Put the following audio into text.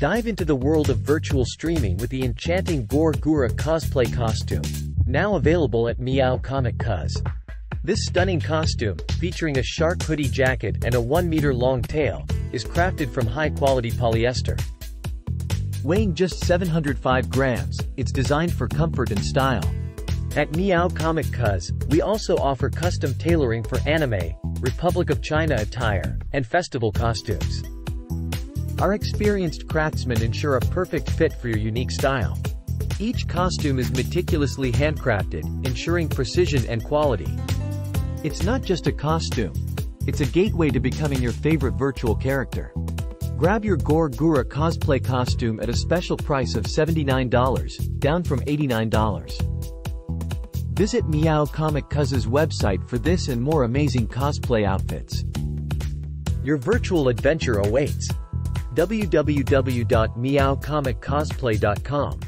Dive into the world of virtual streaming with the enchanting Gawr Gura cosplay costume, now available at Meow Comic Cos. This stunning costume, featuring a shark hoodie jacket and a 1-meter-long tail, is crafted from high-quality polyester. Weighing just 705 grams, it's designed for comfort and style. At Meow Comic Cos, we also offer custom tailoring for anime, Republic of China attire, and festival costumes. Our experienced craftsmen ensure a perfect fit for your unique style. Each costume is meticulously handcrafted, ensuring precision and quality. It's not just a costume, it's a gateway to becoming your favorite virtual character. Grab your Gawr Gura cosplay costume at a special price of $79, down from $89. Visit Meow Comic Cos's website for this and more amazing cosplay outfits. Your virtual adventure awaits. www.meowcomiccosplay.com